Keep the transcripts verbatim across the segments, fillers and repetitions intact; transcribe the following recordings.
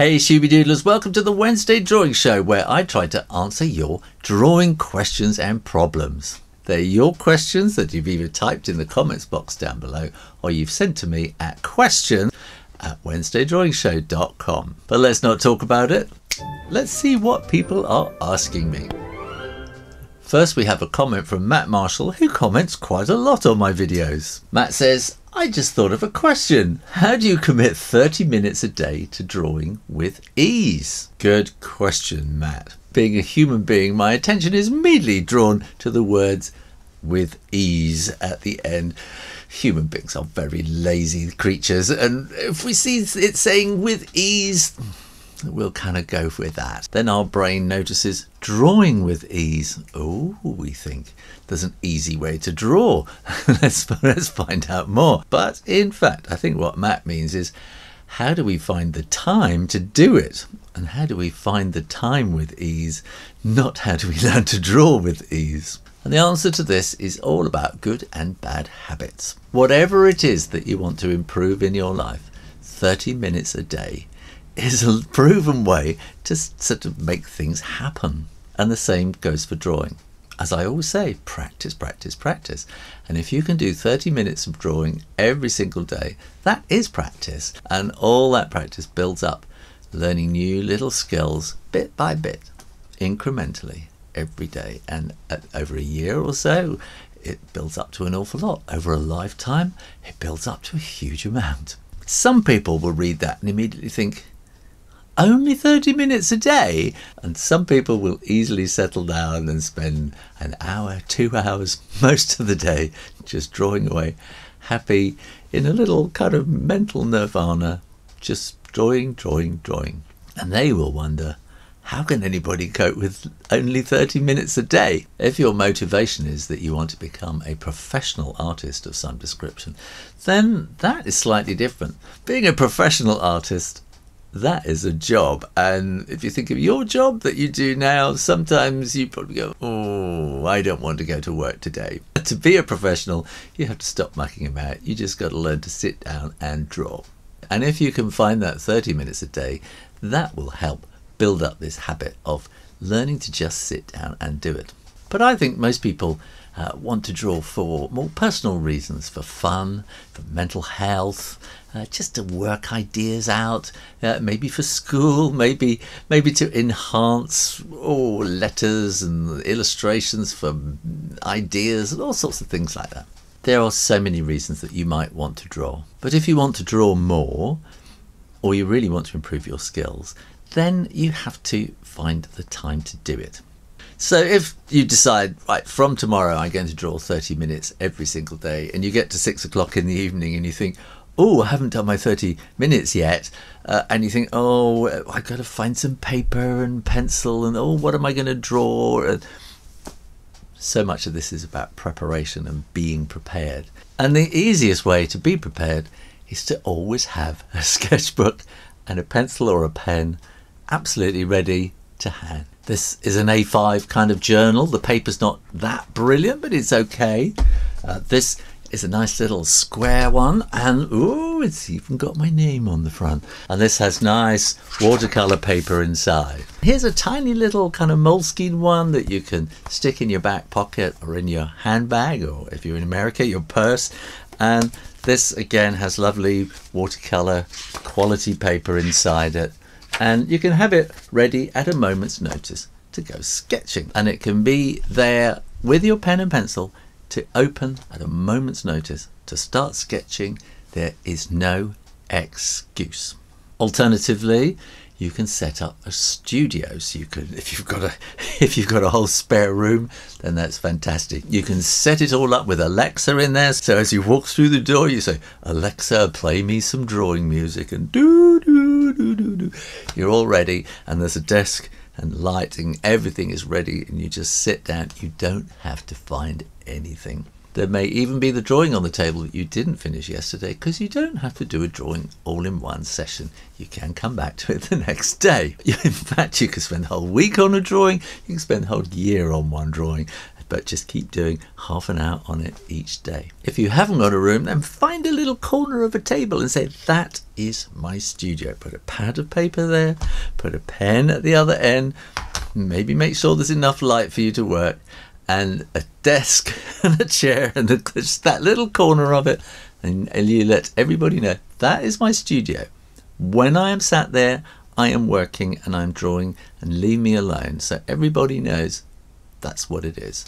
Hey Shooby-Doodlers, welcome to the Wednesday Drawing Show, where I try to answer your drawing questions and problems. They're your questions that you've either typed in the comments box down below or you've sent to me at question at wednesday drawing show dot com. But let's not talk about it. Let's see what people are asking me. First, we have a comment from Matt Marshall, who comments quite a lot on my videos. Matt says, I just thought of a question. How do you commit thirty minutes a day to drawing with ease? Good question, Matt. Being a human being, my attention is immediately drawn to the words with ease at the end. Human beings are very lazy creatures, and if we see it saying with ease, we'll kind of go with that. Then our brain notices drawing with ease. Oh, we think there's an easy way to draw. let's, let's find out more. But in fact, I think what Matt means is, how do we find the time to do it? And how do we find the time with ease? Not how do we learn to draw with ease? And the answer to this is all about good and bad habits. Whatever it is that you want to improve in your life, thirty minutes a day is a proven way to sort of make things happen. And the same goes for drawing. As I always say, practice, practice, practice. And if you can do thirty minutes of drawing every single day, that is practice. And all that practice builds up, learning new little skills bit by bit, incrementally, every day. And at, over a year or so, it builds up to an awful lot. Over a lifetime, it builds up to a huge amount. Some people will read that and immediately think, only thirty minutes a day? And some people will easily settle down and spend an hour, two hours, most of the day just drawing away, happy, in a little kind of mental nirvana, just drawing, drawing, drawing. And they will wonder, how can anybody cope with only thirty minutes a day? If your motivation is that you want to become a professional artist of some description, then that is slightly different. Being a professional artist, that is a job. And if you think of your job that you do now, sometimes you probably go, oh, I don't want to go to work today. But to be a professional, you have to stop mucking about. You just got to learn to sit down and draw. And if you can find that thirty minutes a day, that will help build up this habit of learning to just sit down and do it. But I think most people uh, want to draw for more personal reasons, for fun, for mental health, uh, just to work ideas out, uh, maybe for school, maybe maybe to enhance oh, letters and illustrations for ideas and all sorts of things like that. There are so many reasons that you might want to draw. But if you want to draw more, or you really want to improve your skills, then you have to find the time to do it. So if you decide, right, from tomorrow I'm going to draw thirty minutes every single day, and you get to six o'clock in the evening and you think, oh, I haven't done my thirty minutes yet, uh, and you think, oh, I've got to find some paper and pencil, and oh, what am I going to draw? And so much of this is about preparation and being prepared. And the easiest way to be prepared is to always have a sketchbook and a pencil or a pen absolutely ready to hand. This is an A five kind of journal. The paper's not that brilliant, but it's okay. Uh, this is a nice little square one, and oh, it's even got my name on the front. And this has nice watercolor paper inside. Here's a tiny little kind of Moleskine one that you can stick in your back pocket or in your handbag, or if you're in America, your purse. And this again has lovely watercolor quality paper inside it. And you can have it ready at a moment's notice to go sketching. And it can be there with your pen and pencil to open at a moment's notice to start sketching. There is no excuse. Alternatively, you can set up a studio. So you can, if you've got a, if you've got a whole spare room, then that's fantastic. You can set it all up with Alexa in there. So as you walk through the door, you say, Alexa, play me some drawing music, and do, do, do, do, do. You're all ready, and there's a desk and lighting. Everything is ready, and you just sit down. You don't have to find anything. There may even be the drawing on the table that you didn't finish yesterday, because you don't have to do a drawing all in one session. You can come back to it the next day. In fact, you can spend a whole week on a drawing. You can spend a whole year on one drawing. It but just keep doing half an hour on it each day. If you haven't got a room, then find a little corner of a table and say, that is my studio. Put a pad of paper there, put a pen at the other end, maybe make sure there's enough light for you to work, and a desk and a chair and a, just that little corner of it, and you let everybody know, that is my studio. When I am sat there, I am working and I'm drawing, and leave me alone. So everybody knows that's what it is.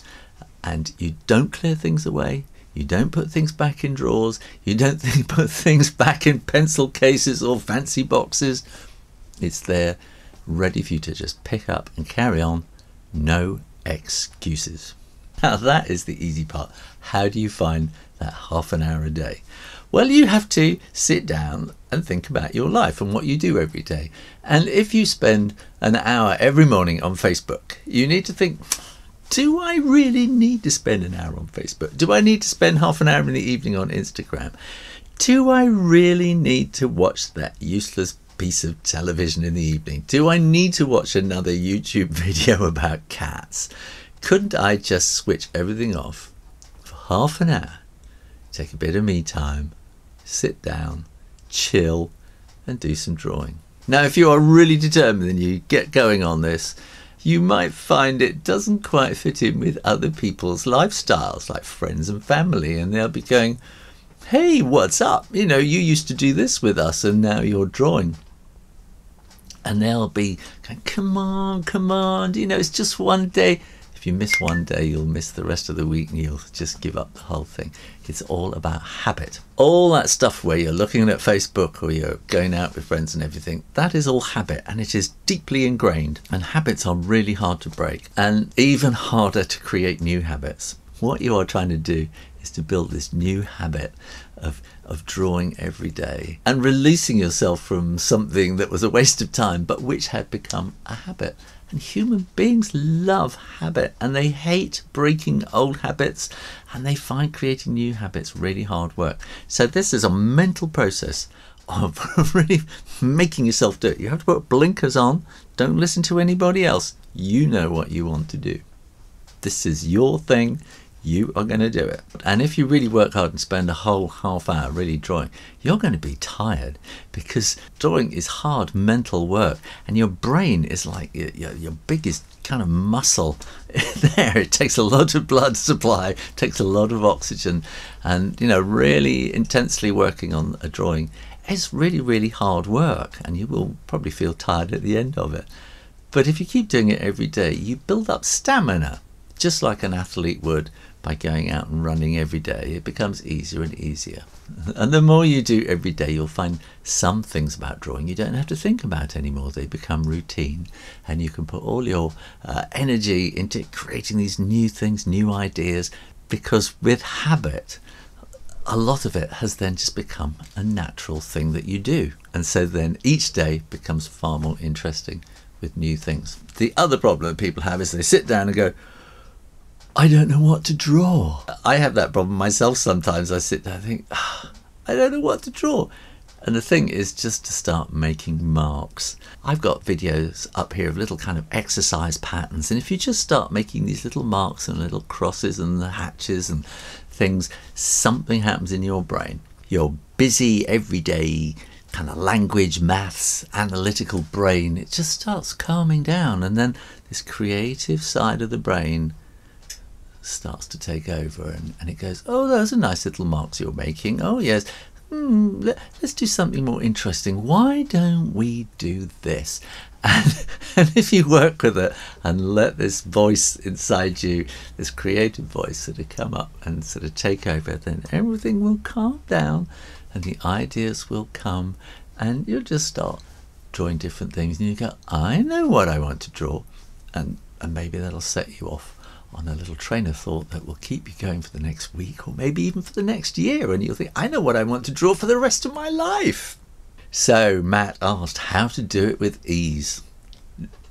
And you don't clear things away. You don't put things back in drawers. You don't think, put things back in pencil cases or fancy boxes. It's there, ready for you to just pick up and carry on. No excuses. Now that is the easy part. How do you find that half an hour a day? Well, you have to sit down and think about your life and what you do every day. And if you spend an hour every morning on Facebook, you need to think, do I really need to spend an hour on Facebook? Do I need to spend half an hour in the evening on Instagram? Do I really need to watch that useless piece of television in the evening? Do I need to watch another YouTube video about cats? Couldn't I just switch everything off for half an hour, take a bit of me time, sit down, chill, and do some drawing? Now, if you are really determined and you get going on this, you might find it doesn't quite fit in with other people's lifestyles, like friends and family, and they'll be going, hey, what's up? You know, you used to do this with us and now you're drawing. And they'll be going, come on, come on, you know, it's just one day. If you miss one day, you'll miss the rest of the week and you'll just give up the whole thing. It's all about habit. All that stuff where you're looking at Facebook or you're going out with friends and everything, that is all habit, and it is deeply ingrained. And habits are really hard to break, and even harder to create new habits. What you are trying to do is to build this new habit of, of drawing every day and releasing yourself from something that was a waste of time, but which had become a habit. And human beings love habit, and they hate breaking old habits, and they find creating new habits really hard work. So this is a mental process of really making yourself do it. You have to put blinkers on. Don't listen to anybody else. You know what you want to do. This is your thing. You are going to do it. And if you really work hard and spend a whole half hour really drawing, you're going to be tired, because drawing is hard mental work, and your brain is like your, your biggest kind of muscle there. It takes a lot of blood supply, takes a lot of oxygen, and you know, really intensely working on a drawing is really, really hard work, and you will probably feel tired at the end of it. But if you keep doing it every day, you build up stamina, just like an athlete would, by going out and running every day. It becomes easier and easier. And the more you do every day, you'll find some things about drawing you don't have to think about anymore. They become routine, and you can put all your uh, energy into creating these new things, new ideas, because with habit, a lot of it has then just become a natural thing that you do. And so then each day becomes far more interesting with new things. The other problem people have is they sit down and go, I don't know what to draw. I have that problem myself sometimes. I sit there and think, oh, I don't know what to draw. And the thing is just to start making marks. I've got videos up here of little kind of exercise patterns. And if you just start making these little marks and little crosses and the hatches and things, something happens in your brain. Your busy everyday kind of language, maths, analytical brain, it just starts calming down. And then this creative side of the brain starts to take over, and, and it goes, oh, those are nice little marks you're making. Oh yes, hmm, let, let's do something more interesting. Why don't we do this? And, and if you work with it and let this voice inside you, this creative voice, sort of come up and sort of take over, then everything will calm down and the ideas will come, and you'll just start drawing different things, and you go, I know what I want to draw. And, and maybe that'll set you off on a little train of thought that will keep you going for the next week, or maybe even for the next year, and you'll think, I know what I want to draw for the rest of my life. So Matt asked how to do it with ease.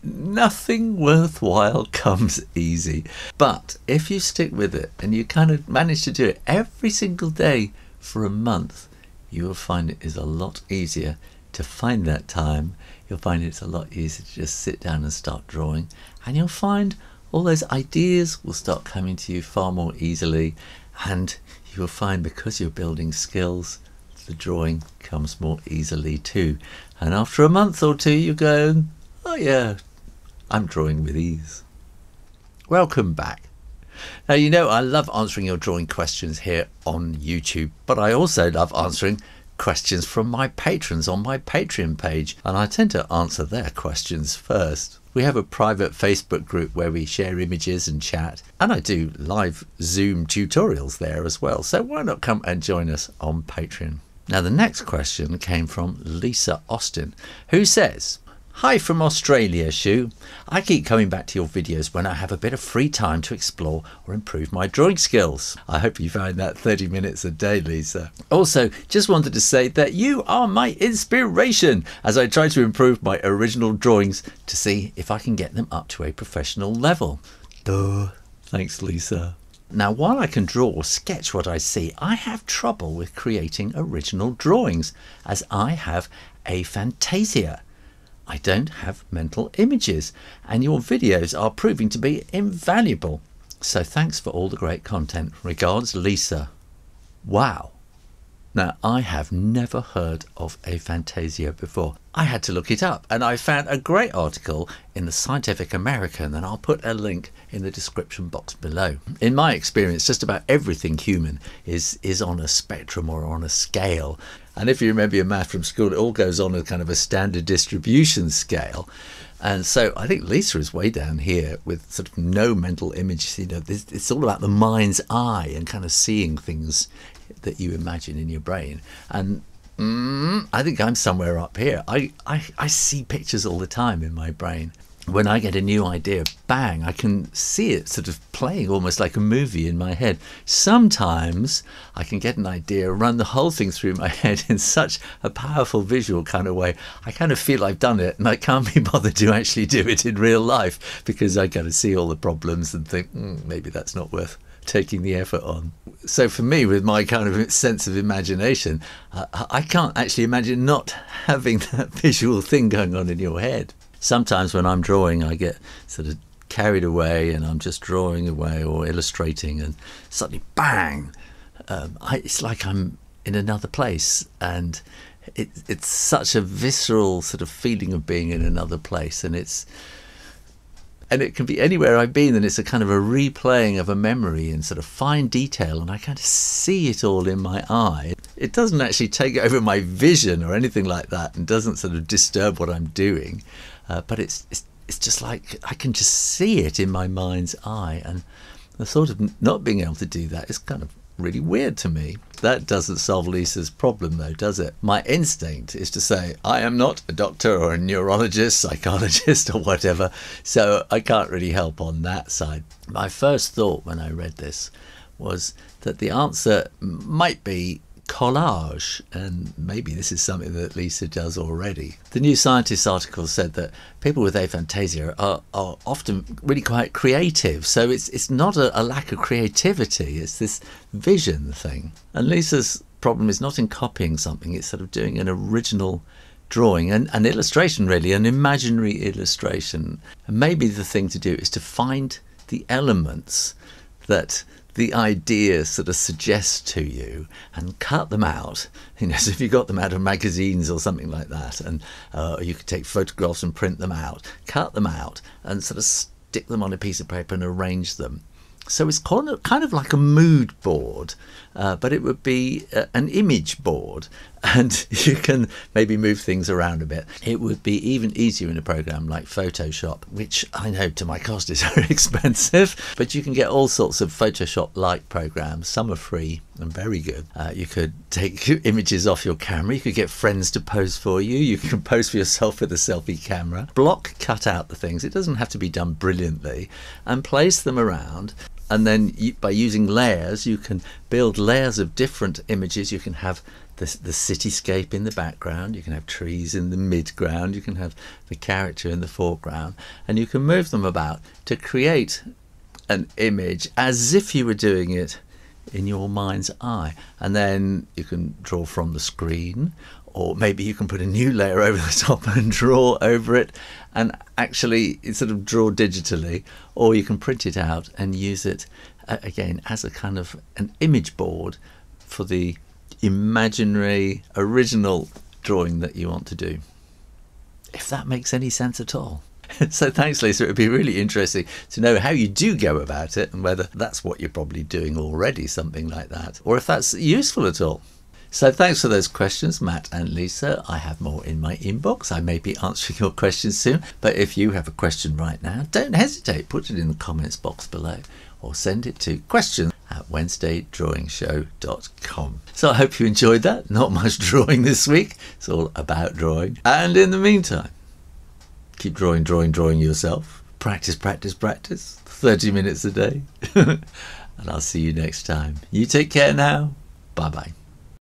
Nothing worthwhile comes easy, but if you stick with it and you kind of manage to do it every single day for a month, you will find it is a lot easier to find that time. You'll find it's a lot easier to just sit down and start drawing, and you'll find all those ideas will start coming to you far more easily, and you will find, because you're building skills, the drawing comes more easily too. And after a month or two, you go, oh yeah, I'm drawing with ease. Welcome back. Now, you know, I love answering your drawing questions here on YouTube, but I also love answering questions from my patrons on my Patreon page, and I tend to answer their questions first. We have a private Facebook group where we share images and chat, and I do live Zoom tutorials there as well, so why not come and join us on Patreon? Now, the next question came from Leesa Austin, who says, hi from Australia, Shu. I keep coming back to your videos when I have a bit of free time to explore or improve my drawing skills. I hope you find that thirty minutes a day, Leesa. Also, just wanted to say that you are my inspiration as I try to improve my original drawings to see if I can get them up to a professional level. Duh. Thanks, Leesa. Now, while I can draw or sketch what I see, I have trouble with creating original drawings as I have aphantasia. I don't have mental images, and your videos are proving to be invaluable. So thanks for all the great content. Regards, Leesa. Wow. Now, I have never heard of aphantasia before. I had to look it up, and I found a great article in the Scientific American, and I'll put a link in the description box below. In my experience, just about everything human is, is on a spectrum or on a scale. And if you remember your math from school, it all goes on a kind of a standard distribution scale. And so I think Leesa is way down here with sort of no mental image. You know, it's all about the mind's eye and kind of seeing things that you imagine in your brain. And mm, I think I'm somewhere up here. I, I, I see pictures all the time in my brain. When I get a new idea, bang, I can see it sort of playing almost like a movie in my head. Sometimes I can get an idea, run the whole thing through my head in such a powerful visual kind of way. I kind of feel I've done it, and I can't be bothered to actually do it in real life because I got to see all the problems and think, mm, maybe that's not worth taking the effort on. So for me, with my kind of sense of imagination, uh, I can't actually imagine not having that visual thing going on in your head. Sometimes when I'm drawing, I get sort of carried away and I'm just drawing away or illustrating, and suddenly, bang, um, I, it's like I'm in another place. And it, it's such a visceral sort of feeling of being in another place. And it's and it can be anywhere I've been, and it's a kind of a replaying of a memory in sort of fine detail. And I kind of see it all in my eye. It doesn't actually take over my vision or anything like that, and doesn't sort of disturb what I'm doing. Uh, but it's, it's it's just like I can just see it in my mind's eye, and the thought of not being able to do that is kind of really weird to me. That doesn't solve Leesa's problem, though, does it? My instinct is to say, I am not a doctor or a neurologist, psychologist or whatever, so I can't really help on that side. My first thought when I read this was that the answer might be collage, and maybe this is something that Leesa does already. The New Scientist article said that people with aphantasia are, are often really quite creative, so it's it's not a, a lack of creativity, it's this vision thing. And Leesa's problem is not in copying something, it's sort of doing an original drawing, an, an illustration really, an imaginary illustration. And maybe the thing to do is to find the elements that the ideas sort of suggest to you and cut them out. You know, so if you got them out of magazines or something like that, and uh, you could take photographs and print them out, cut them out and sort of stick them on a piece of paper and arrange them. So it's kind of, kind of like a mood board, uh, but it would be uh, an image board, and you can maybe move things around a bit. It would be even easier in a program like Photoshop, which I know to my cost is very expensive, but you can get all sorts of Photoshop-like programs. Some are free and very good. Uh, you could take images off your camera, you could get friends to pose for you, you can pose for yourself with a selfie camera. Block cut out the things, it doesn't have to be done brilliantly, and place them around. And then by using layers, you can build layers of different images. You can have the, the cityscape in the background, you can have trees in the midground, you can have the character in the foreground, and you can move them about to create an image as if you were doing it in your mind's eye. And then you can draw from the screen, or maybe you can put a new layer over the top and draw over it and actually sort of draw digitally, or you can print it out and use it uh, again as a kind of an image board for the imaginary original drawing that you want to do, if that makes any sense at all. So thanks, Leesa. It would be really interesting to know how you do go about it and whether that's what you're probably doing already, something like that, or if that's useful at all. So thanks for those questions, Matt and Leesa. I have more in my inbox. I may be answering your questions soon, but if you have a question right now, don't hesitate. Put it in the comments box below or send it to questions at wednesday drawing show dot com. So I hope you enjoyed that. Not much drawing this week. It's all about drawing. And in the meantime, keep drawing, drawing, drawing yourself. Practice, practice, practice. thirty minutes a day. And I'll see you next time. You take care now. Bye-bye.